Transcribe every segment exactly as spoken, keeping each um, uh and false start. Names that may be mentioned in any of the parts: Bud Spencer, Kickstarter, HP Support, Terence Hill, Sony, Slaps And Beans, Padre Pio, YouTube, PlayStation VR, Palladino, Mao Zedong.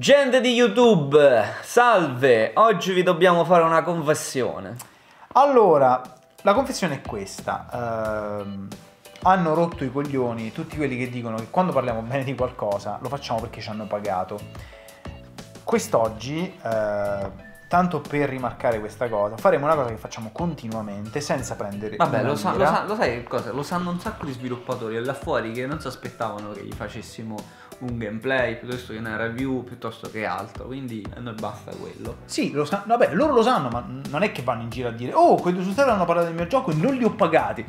Gente di YouTube, salve! Oggi vi dobbiamo fare una confessione. Allora, la confessione è questa. Ehm, hanno rotto i coglioni tutti quelli che dicono che quando parliamo bene di qualcosa lo facciamo perché ci hanno pagato. Quest'oggi, eh, tanto per rimarcare questa cosa, faremo una cosa che facciamo continuamente senza prendere... Vabbè, lo, sa, lo, sa, lo sai che cosa? Lo sanno un sacco di sviluppatori là fuori che non si aspettavano che gli facessimo... un gameplay piuttosto che una review piuttosto che altro, quindi a noi basta quello. Sì, lo sanno, vabbè, loro lo sanno, ma non è che vanno in giro a dire oh, quelli su Stereo hanno parlato del mio gioco e non li ho pagati.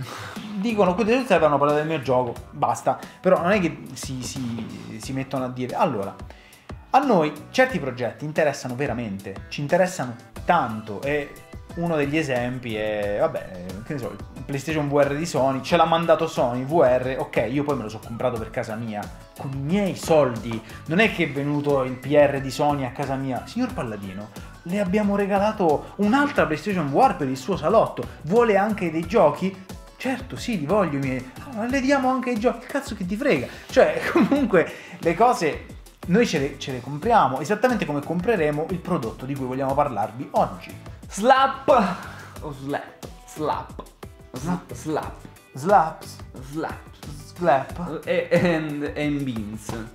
Dicono quelli su Stereo hanno parlato del mio gioco, basta. Però non è che si, si, si mettono a dire allora, a noi certi progetti interessano veramente, ci interessano tanto e uno degli esempi è, vabbè, che ne so, il PlayStation V R di Sony, ce l'ha mandato Sony, V R, ok, io poi me lo sono comprato per casa mia, con i miei soldi, non è che è venuto il P R di Sony a casa mia, signor Palladino, le abbiamo regalato un'altra PlayStation V R per il suo salotto, vuole anche dei giochi? Certo, sì, li voglio, miei. Allora, le diamo anche i giochi, cazzo che ti frega, cioè, comunque, le cose... Noi ce le, ce le compriamo, esattamente come compreremo il prodotto di cui vogliamo parlarvi oggi. Slap o slap, slap, slap, slap, slaps, slap, slap e and, and beans.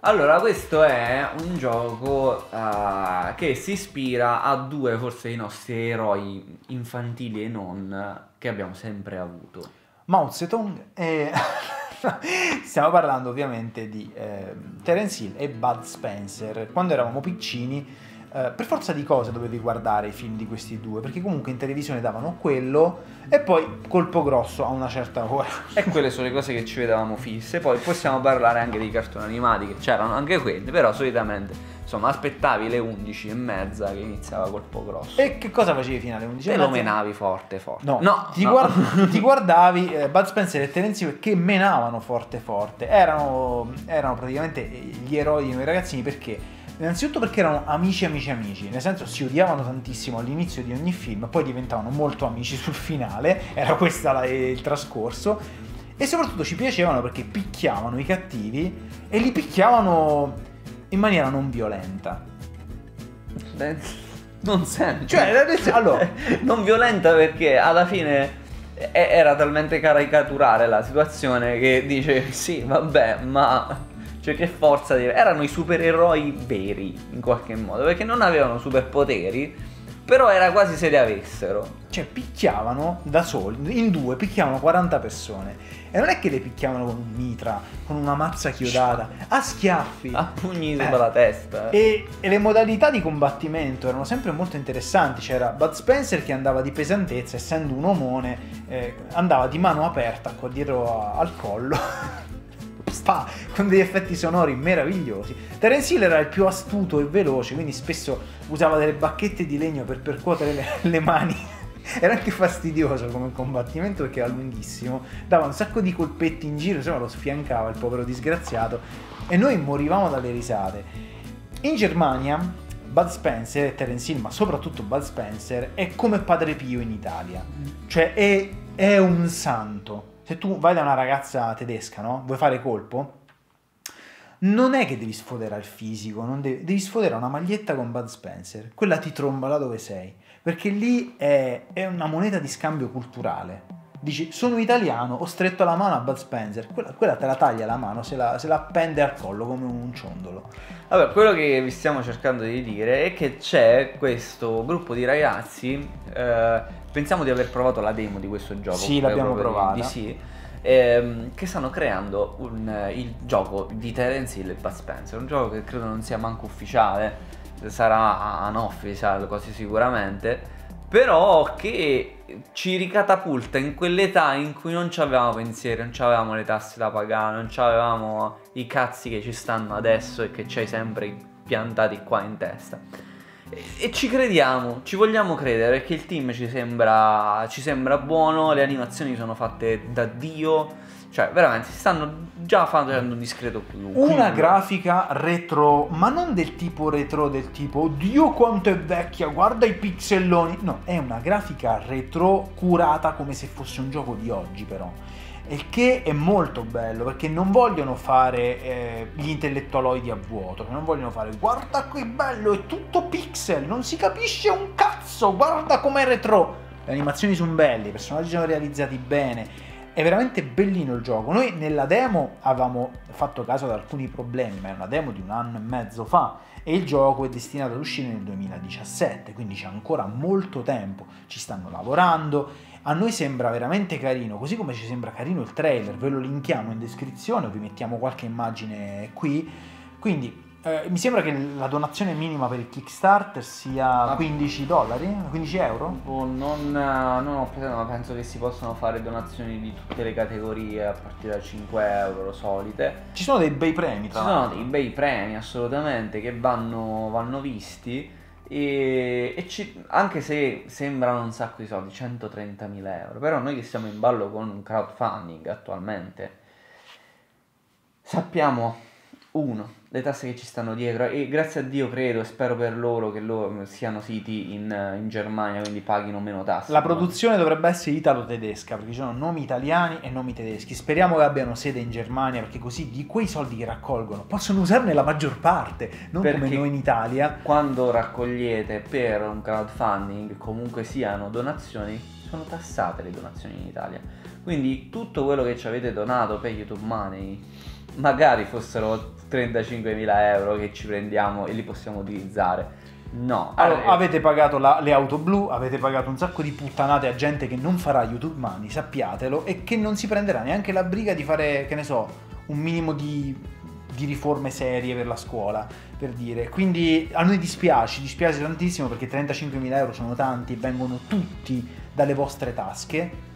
Allora, questo è un gioco uh, che si ispira a due forse dei nostri eroi infantili e non che abbiamo sempre avuto. Mao Zedong e... Stiamo parlando ovviamente di eh, Terence Hill e Bud Spencer. Quando eravamo piccini, eh, per forza di cose dovevi guardare i film di questi due, perché comunque in televisione davano quello e poi colpo grosso a una certa ora. E quelle sono le cose che ci vedevamo fisse. Poi possiamo parlare anche dei cartoni animati, che c'erano anche quelli, però solitamente, insomma, aspettavi le undici e mezza che iniziava colpo grosso. E che cosa facevi fino alle undici e mezza? Te lo menavi forte forte. No, no, ti, no. Guard ti guardavi eh, Bud Spencer e Terence Hill che menavano forte forte. Erano, erano praticamente gli eroi di noi ragazzini, perché innanzitutto perché erano amici amici amici, nel senso si odiavano tantissimo all'inizio di ogni film, poi diventavano molto amici sul finale, era questo il trascorso. E soprattutto ci piacevano perché picchiavano i cattivi e li picchiavano... in maniera non violenta. Beh, non sempre. Cioè, allora, non violenta perché alla fine era talmente caricaturale la situazione che dice sì, vabbè, ma cioè che forza dire. Erano i supereroi veri in qualche modo, perché non avevano superpoteri, però era quasi se li avessero. Cioè picchiavano da soli, in due, picchiavano quaranta persone. E non è che le picchiavano con un mitra, con una mazza chiodata, a schiaffi, a pugni sopra eh. la testa. E, e le modalità di combattimento erano sempre molto interessanti. C'era Bud Spencer che andava di pesantezza, essendo un omone, eh, andava di mano aperta, qua dietro a, al collo, pa, con degli effetti sonori meravigliosi. Terence Hill era il più astuto e veloce, quindi spesso usava delle bacchette di legno per percuotere le, le mani. Era anche fastidioso come combattimento perché era lunghissimo, dava un sacco di colpetti in giro, insomma lo sfiancava il povero disgraziato e noi morivamo dalle risate. In Germania Bud Spencer e Terence Hill, ma soprattutto Bud Spencer, è come Padre Pio in Italia, cioè è, è un santo. Se tu vai da una ragazza tedesca, no? Vuoi fare colpo? Non è che devi sfoderare il fisico, non devi, devi sfoderare una maglietta con Bud Spencer. Quella ti tromba là dove sei, perché lì è, è una moneta di scambio culturale. Dici, sono italiano, ho stretto la mano a Bud Spencer. Quella, quella te la taglia la mano, se la, se la appende al collo come un ciondolo. Vabbè, quello che vi stiamo cercando di dire è che c'è questo gruppo di ragazzi... Eh, pensiamo di aver provato la demo di questo gioco. Sì, l'abbiamo provata. Di sì, ehm, che stanno creando un, il gioco di Terence Hill e Bud Spencer. Un gioco che credo non sia manco ufficiale, sarà unofficial quasi sicuramente, però che ci ricatapulta in quell'età in cui non c'avevamo pensieri, non c'avevamo le tasse da pagare, non c'avevamo i cazzi che ci stanno adesso e che ci hai sempre piantati qua in testa. E ci crediamo, ci vogliamo credere, perché il team ci sembra, ci sembra buono, le animazioni sono fatte da Dio, cioè veramente si stanno già facendo un discreto più. Una grafica retro, ma non del tipo retro del tipo oddio quanto è vecchia, guarda i pixelloni, no, è una grafica retro curata come se fosse un gioco di oggi però. il che è molto bello, perché non vogliono fare eh, gli intellettualoidi a vuoto, non vogliono fare guarda che bello, è tutto pixel, non si capisce un cazzo, guarda com'è retro, le animazioni sono belle, i personaggi sono realizzati bene, è veramente bellino il gioco. Noi nella demo avevamo fatto caso ad alcuni problemi, ma è una demo di un anno e mezzo fa e il gioco è destinato ad uscire nel duemiladiciassette, quindi c'è ancora molto tempo, ci stanno lavorando. A noi sembra veramente carino, così come ci sembra carino il trailer, ve lo linkiamo in descrizione, vi mettiamo qualche immagine qui. Quindi eh, mi sembra che la donazione minima per il Kickstarter sia quindici dollari, quindici euro? Oh, non, non ho preso, ma penso che si possano fare donazioni di tutte le categorie a partire da cinque euro solite. Ci sono dei bei premi tra l'altro. Ci sono dei bei premi assolutamente che vanno, vanno visti. E, e ci, anche se sembrano un sacco di soldi, centotrentamila euro, però noi che siamo in ballo con un crowdfunding attualmente sappiamo, uno, le tasse che ci stanno dietro, e grazie a Dio credo e spero per loro che loro siano siti in, in Germania, quindi paghino meno tasse. La produzione dovrebbe essere italo-tedesca, perché ci sono nomi italiani e nomi tedeschi, speriamo che abbiano sede in Germania, perché così di quei soldi che raccolgono possono usarne la maggior parte, non perché come noi in Italia. Quando raccogliete per un crowdfunding, comunque siano donazioni, sono tassate le donazioni in Italia, quindi tutto quello che ci avete donato per YouTube Money, magari fossero trentacinquemila euro che ci prendiamo e li possiamo utilizzare. No, allora, avete pagato la, le auto blu, avete pagato un sacco di puttanate a gente che non farà YouTube Money, sappiatelo, e che non si prenderà neanche la briga di fare, che ne so, un minimo di, di riforme serie per la scuola, per dire. Quindi a noi dispiace, dispiace tantissimo, perché trentacinquemila euro sono tanti, vengono tutti dalle vostre tasche,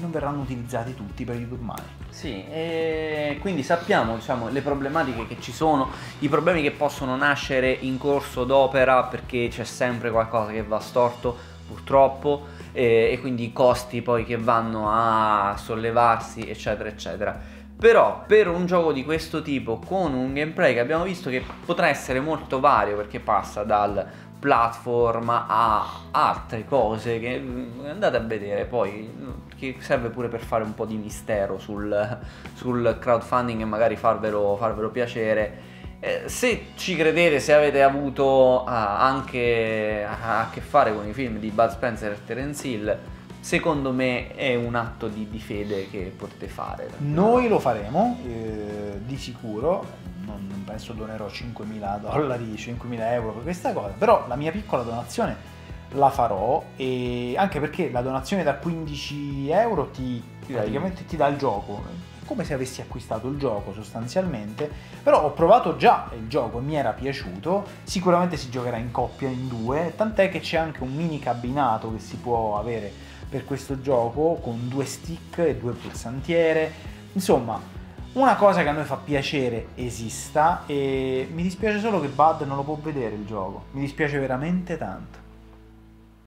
non verranno utilizzati tutti per YouTube Money. Sì, e quindi sappiamo, diciamo, le problematiche che ci sono, i problemi che possono nascere in corso d'opera, perché c'è sempre qualcosa che va storto purtroppo, e, e quindi i costi poi che vanno a sollevarsi eccetera eccetera. Però per un gioco di questo tipo, con un gameplay che abbiamo visto che potrà essere molto vario, perché passa dal platform a altre cose che andate a vedere poi, che serve pure per fare un po' di mistero sul, sul crowdfunding e magari farvelo, farvelo piacere. Eh, se ci credete, se avete avuto ah, anche a, a che fare con i film di Bud Spencer e Terence Hill, secondo me è un atto di, di fede che potete fare. Noi lo faremo eh, di sicuro. Non penso donerò cinquemila dollari, cinquemila euro per questa cosa, però la mia piccola donazione la farò, e anche perché la donazione da quindici euro ti, praticamente ti dà il gioco, come se avessi acquistato il gioco sostanzialmente. Però ho provato già il gioco, mi era piaciuto, sicuramente si giocherà in coppia, in due, tant'è che c'è anche un mini cabinato che si può avere per questo gioco con due stick e due pulsantiere. Insomma, una cosa che a noi fa piacere esista, e mi dispiace solo che Bud non lo può vedere il gioco, mi dispiace veramente tanto.